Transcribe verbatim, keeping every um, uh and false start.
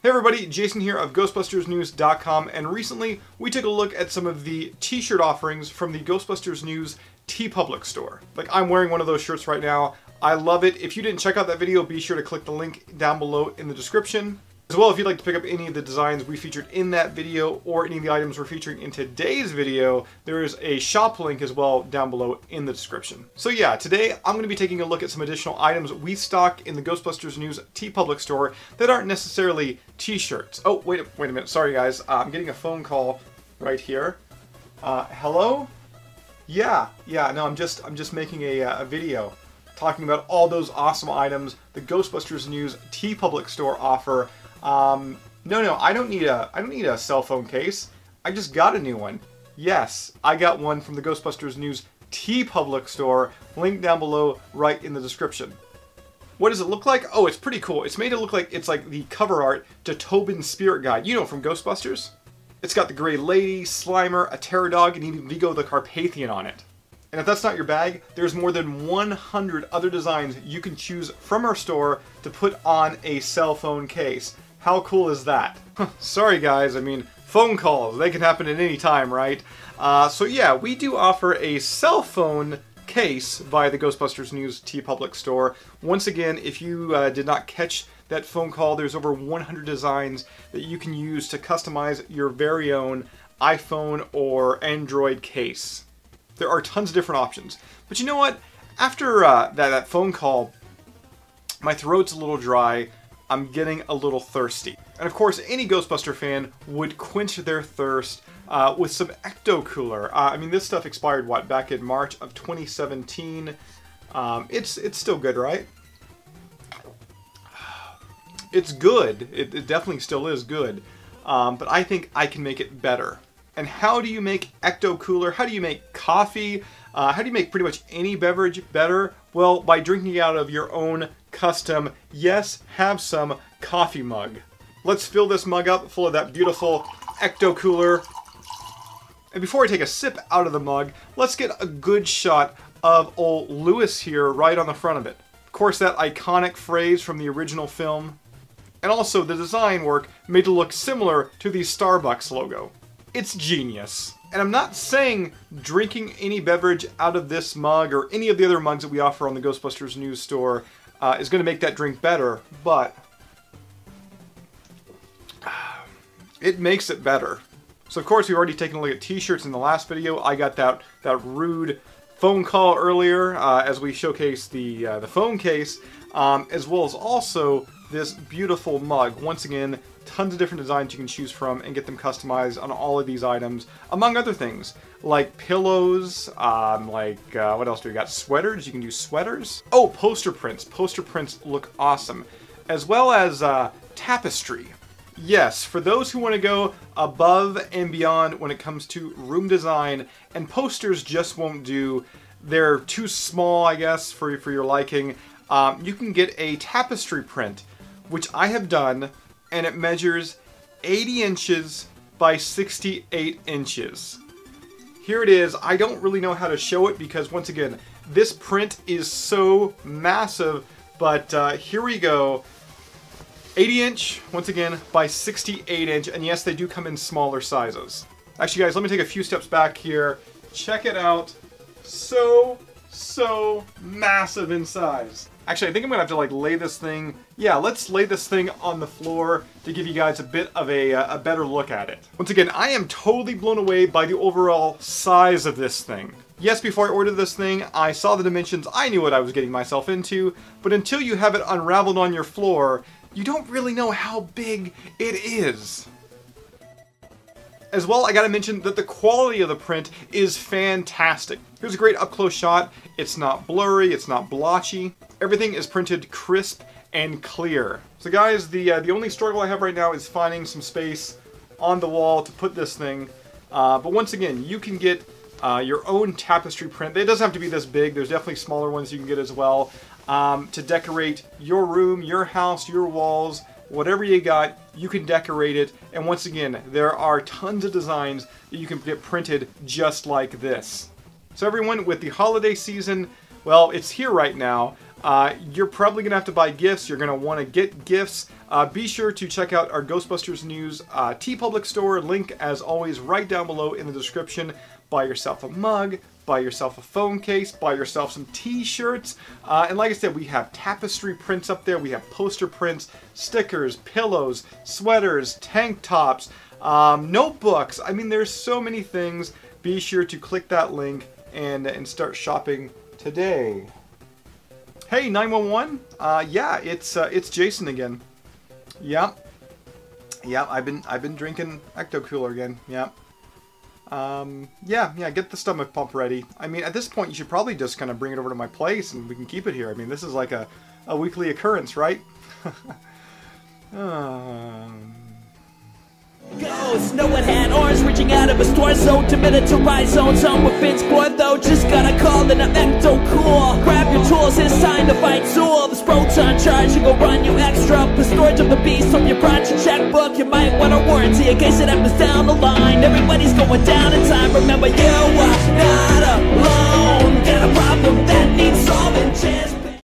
Hey everybody, Jason here of Ghostbusters News dot com, and recently we took a look at some of the t-shirt offerings from the Ghostbusters News TeePublic store. Like, I'm wearing one of those shirts right now. I love it. If you didn't check out that video, be sure to click the link down below in the description. As well, if you'd like to pick up any of the designs we featured in that video or any of the items we're featuring in today's video, there is a shop link as well down below in the description. So yeah, today I'm going to be taking a look at some additional items we stock in the Ghostbusters News TeePublic store that aren't necessarily t-shirts. Oh, wait, wait a minute. Sorry guys, uh, I'm getting a phone call right here. Uh, hello? Yeah, yeah, no, I'm just, I'm just making a, uh, a video talking about all those awesome items the Ghostbusters News TeePublic store offer. Um, no, no, I don't need a, I don't need a cell phone case. I just got a new one. Yes, I got one from the Ghostbusters News TeePublic store, link down below right in the description. What does it look like? Oh, it's pretty cool. It's made to look like it's like the cover art to Tobin's Spirit Guide, you know, from Ghostbusters. It's got the Grey Lady, Slimer, a Terra Dog, and even Vigo the Carpathian on it. And if that's not your bag, there's more than one hundred other designs you can choose from our store to put on a cell phone case. How cool is that? Sorry guys, I mean, phone calls, they can happen at any time, right? Uh, so yeah, we do offer a cell phone case by the Ghostbusters News TeePublic store. Once again, if you uh, did not catch that phone call, there's over one hundred designs that you can use to customize your very own iPhone or Android case. There are tons of different options. But you know what? After uh, that, that phone call, my throat's a little dry. I'm getting a little thirsty. And of course, any Ghostbuster fan would quench their thirst uh, with some Ecto Cooler. Uh, I mean, this stuff expired, what, back in March of twenty seventeen. Um, it's, it's still good, right? It's good. It, it definitely still is good. Um, but I think I can make it better. And how do you make Ecto Cooler? How do you make coffee? Uh, how do you make pretty much any beverage better? Well, by drinking out of your own custom, yes, have some coffee mug. Let's fill this mug up full of that beautiful Ecto Cooler. And before I take a sip out of the mug, let's get a good shot of old Lewis here right on the front of it. Of course, that iconic phrase from the original film. And also the design work made to look similar to the Starbucks logo. It's genius. And I'm not saying drinking any beverage out of this mug or any of the other mugs that we offer on the Ghostbusters News store uh, is going to make that drink better, but it makes it better. So of course, we've already taken a look at t-shirts in the last video. I got that, that rude phone call earlier uh, as we showcased the, uh, the phone case, um, as well as also this beautiful mug. Once again, tons of different designs you can choose from and get them customized on all of these items, among other things like pillows, um, like uh, what else do we got? Sweaters, you can do sweaters. Oh, poster prints. Poster prints look awesome, as well as uh, tapestry. Yes, for those who want to go above and beyond when it comes to room design, and posters just won't do. They're too small, I guess, for, for your liking. Um, you can get a tapestry print, which I have done, and it measures eighty inches by sixty-eight inches. Here it is. I don't really know how to show it because, once again, this print is so massive, but uh, here we go. eighty inch, once again, by sixty-eight inch, and yes, they do come in smaller sizes. Actually, guys, let me take a few steps back here. Check it out. So, so massive in size. Actually, I think I'm gonna have to like lay this thing. Yeah, let's lay this thing on the floor to give you guys a bit of a, uh, a better look at it. Once again, I am totally blown away by the overall size of this thing. Yes, before I ordered this thing, I saw the dimensions. I knew what I was getting myself into, but until you have it unraveled on your floor, you don't really know how big it is. As well, I gotta mention that the quality of the print is fantastic. Here's a great up-close shot. It's not blurry, it's not blotchy. Everything is printed crisp and clear. So guys, the uh, the only struggle I have right now is finding some space on the wall to put this thing. Uh, but once again, you can get uh, your own tapestry print. It doesn't have to be this big. There's definitely smaller ones you can get as well um, to decorate your room, your house, your walls. Whatever you got, you can decorate it. And once again, there are tons of designs that you can get printed just like this. So everyone, with the holiday season, well, it's here right now. Uh, you're probably going to have to buy gifts. You're going to want to get gifts. Uh, be sure to check out our Ghostbusters News uh, TeePublic store. Link, as always, right down below in the description. Buy yourself a mug. Buy yourself a phone case, buy yourself some t-shirts, uh, and like I said, we have tapestry prints up there, we have poster prints, stickers, pillows, sweaters, tank tops, um, notebooks. I mean, there's so many things. Be sure to click that link and, and start shopping today. Hey, nine one one, uh, yeah, it's uh, it's Jason again. Yeah, yeah, I've been, I've been drinking Ecto Cooler again, yeah. Um, yeah, yeah, get the stomach pump ready. I mean, at this point, you should probably just kind of bring it over to my place and we can keep it here. I mean, this is like a, a weekly occurrence, right? um... Ghosts, no one had arms reaching out of his torso to militarize zones. Home with Vince Bourne, though, just gotta call in an Ecto Cooler. Grab your tools, it's time to fight Zool. This proton charge, you gon' run you extra. The storage of the beast from your project checkbook. You might want a warranty in case it happens down the line. Everybody's going down in time, remember you are not alone.